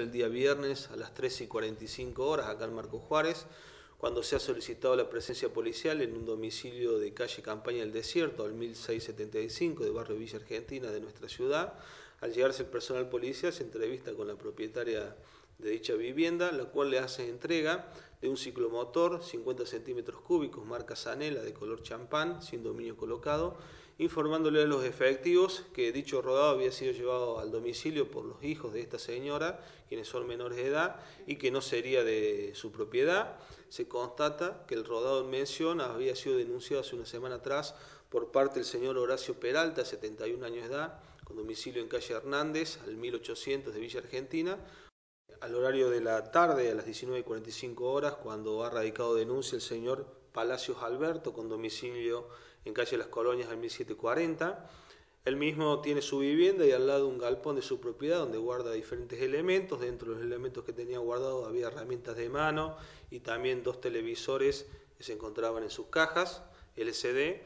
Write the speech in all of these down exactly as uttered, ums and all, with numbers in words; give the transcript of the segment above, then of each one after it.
el día viernes a las trece y cuarenta y cinco horas acá en Marcos Juárez, cuando se ha solicitado la presencia policial en un domicilio de calle Campaña del Desierto, al mil seiscientos setenta y cinco de barrio Villa Argentina de nuestra ciudad. Al llegarse el personal policial se entrevista con la propietaria de dicha vivienda, la cual le hace entrega de un ciclomotor cincuenta centímetros cúbicos marca Zanella de color champán sin dominio colocado, informándole a los efectivos que dicho rodado había sido llevado al domicilio por los hijos de esta señora, quienes son menores de edad, y que no sería de su propiedad. Se constata que el rodado en mención había sido denunciado hace una semana atrás por parte del señor Horacio Peralta, setenta y un años de edad, con domicilio en calle Hernández, al mil ochocientos de Villa Argentina, al horario de la tarde, a las diecinueve y cuarenta y cinco horas, cuando ha radicado denuncia el señor Palacios Alberto, con domicilio en calle Las Colonias, al mil setecientos cuarenta. Él mismo tiene su vivienda y al lado un galpón de su propiedad donde guarda diferentes elementos. Dentro de los elementos que tenía guardados había herramientas de mano y también dos televisores que se encontraban en sus cajas L C D.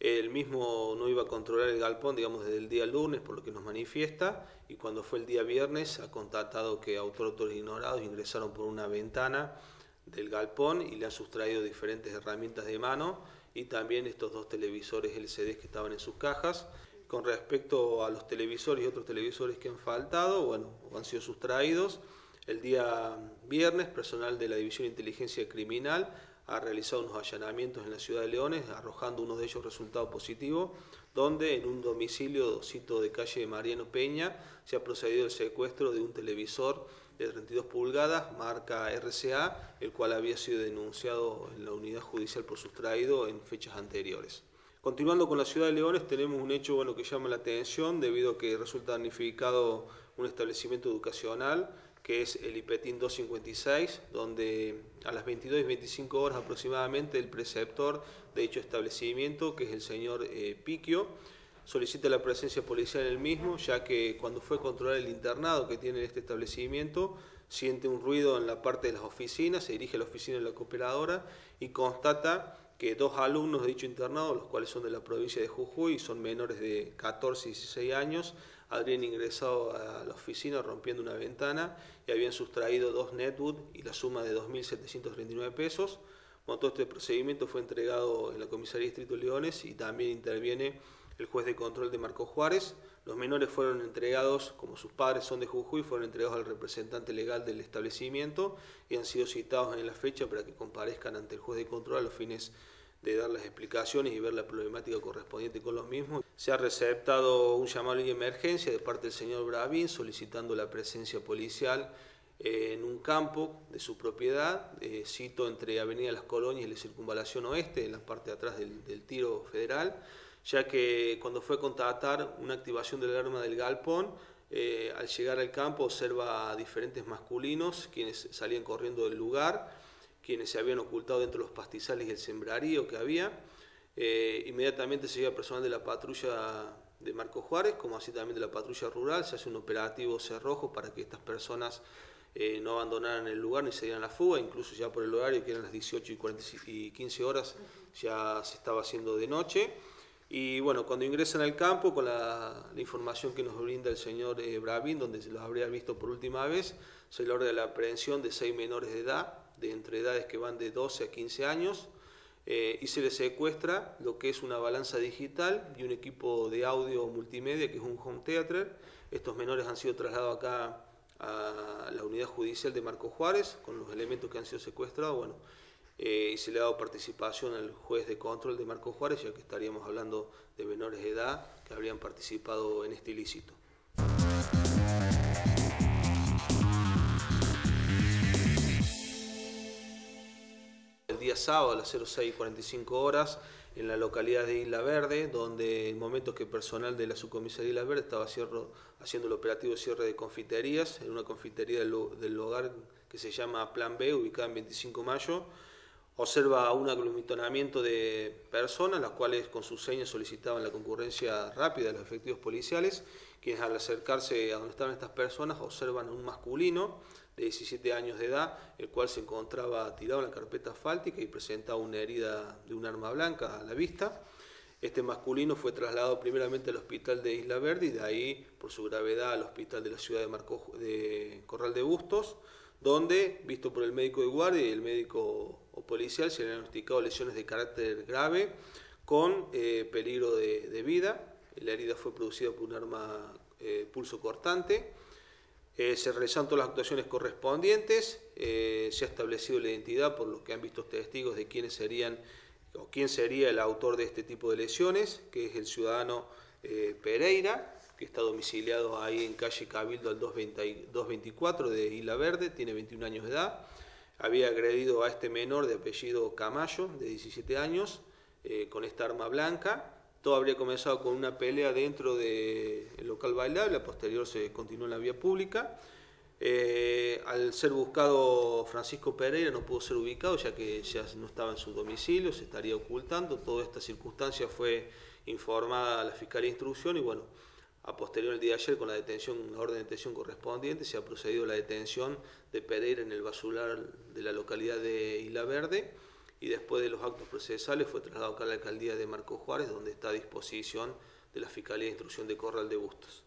Él mismo no iba a controlar el galpón, digamos, desde el día lunes, por lo que nos manifiesta, y cuando fue el día viernes ha constatado que autóctonos ignorados ingresaron por una ventana del galpón y le han sustraído diferentes herramientas de mano y también estos dos televisores L C D que estaban en sus cajas. Con respecto a los televisores y otros televisores que han faltado, bueno, han sido sustraídos. El día viernes, personal de la División de Inteligencia Criminal ha realizado unos allanamientos en la ciudad de Leones, arrojando uno de ellos resultado positivo, donde en un domicilio, cito de calle Mariano Peña, se ha procedido el secuestro de un televisor de treinta y dos pulgadas, marca R C A, el cual había sido denunciado en la unidad judicial por sustraído en fechas anteriores. Continuando con la ciudad de Leones, tenemos un hecho bueno que llama la atención, debido a que resulta damnificado un establecimiento educacional, que es el IPETIN doscientos cincuenta y seis, donde a las veintidós y veinticinco horas aproximadamente el preceptor de dicho establecimiento, que es el señor eh, Picchio, solicita la presencia policial en el mismo, ya que cuando fue a controlar el internado que tiene este establecimiento, siente un ruido en la parte de las oficinas, se dirige a la oficina de la cooperadora y constata que dos alumnos de dicho internado, los cuales son de la provincia de Jujuy, son menores de catorce y dieciséis años, habrían ingresado a la oficina rompiendo una ventana y habían sustraído dos netbook y la suma de dos mil setecientos treinta y nueve pesos. Bueno, todo este procedimiento fue entregado en la Comisaría Distrito Leones y también interviene el juez de control de Marcos Juárez. Los menores fueron entregados, como sus padres son de Jujuy, fueron entregados al representante legal del establecimiento y han sido citados en la fecha para que comparezcan ante el juez de control a los fines de dar las explicaciones y ver la problemática correspondiente con los mismos. Se ha receptado un llamado de emergencia de parte del señor Bravin solicitando la presencia policial en un campo de su propiedad, eh, cito entre Avenida Las Colonias y la Circunvalación Oeste, en la parte de atrás del, del tiro federal, ya que cuando fue a constatar una activación del alarma del galpón, eh, al llegar al campo observa a diferentes masculinos quienes salían corriendo del lugar, quienes se habían ocultado dentro de los pastizales y el sembrarío que había. Eh, inmediatamente se llega personal de la patrulla de Marcos Juárez, como así también de la patrulla rural, se hace un operativo cerrojo para que estas personas eh, no abandonaran el lugar ni se dieran la fuga, incluso ya por el horario que eran las dieciocho y quince horas ya se estaba haciendo de noche. Y bueno, cuando ingresan al campo con la, la información que nos brinda el señor eh, Bravin, donde se los habría visto por última vez, se le ordena la aprehensión de seis menores de edad, de entre edades que van de doce a quince años, eh, y se les secuestra lo que es una balanza digital y un equipo de audio multimedia que es un home theater. Estos menores han sido trasladados acá a la unidad judicial de Marcos Juárez con los elementos que han sido secuestrados. Bueno, Eh, y se le ha dado participación al juez de control de Marcos Juárez, ya que estaríamos hablando de menores de edad que habrían participado en este ilícito. El día sábado a las seis y cuarenta y cinco horas en la localidad de Isla Verde, donde en momentos que personal de la subcomisaría de Isla Verde estaba cierro, haciendo el operativo de cierre de confiterías en una confitería del, del hogar que se llama Plan B, ubicada en veinticinco de mayo, observa un aglutinamiento de personas, las cuales con sus señas solicitaban la concurrencia rápida de los efectivos policiales, quienes al acercarse a donde estaban estas personas observan a un masculino de diecisiete años de edad, el cual se encontraba tirado en la carpeta asfáltica y presentaba una herida de un arma blanca a la vista. Este masculino fue trasladado primeramente al hospital de Isla Verde y de ahí, por su gravedad, al hospital de la ciudad de, Marcos, de Corral de Bustos, donde, visto por el médico de guardia y el médico o policial, se le han diagnosticado lesiones de carácter grave con eh, peligro de, de vida. La herida fue producida por un arma eh, pulso cortante. Eh, se realizaron todas las actuaciones correspondientes, eh, se ha establecido la identidad, por lo que han visto testigos, de quiénes serían o quién sería el autor de este tipo de lesiones, que es el ciudadano eh, Pereira, que está domiciliado ahí en calle Cabildo al doscientos veinticuatro de Isla Verde, tiene veintiún años de edad. Había agredido a este menor de apellido Camayo, de diecisiete años, eh, con esta arma blanca. Todo habría comenzado con una pelea dentro del local bailable, a posterior se continuó en la vía pública. Eh, al ser buscado, Francisco Pereira no pudo ser ubicado, ya que ya no estaba en su domicilio, se estaría ocultando. Toda esta circunstancia fue informada a la Fiscalía de Instrucción y bueno, a posterior el día de ayer, con la detención, la orden de detención correspondiente, se ha procedido a la detención de Pereira en el basural de la localidad de Isla Verde y después de los actos procesales fue trasladado acá a la alcaldía de Marcos Juárez, donde está a disposición de la Fiscalía de Instrucción de Corral de Bustos.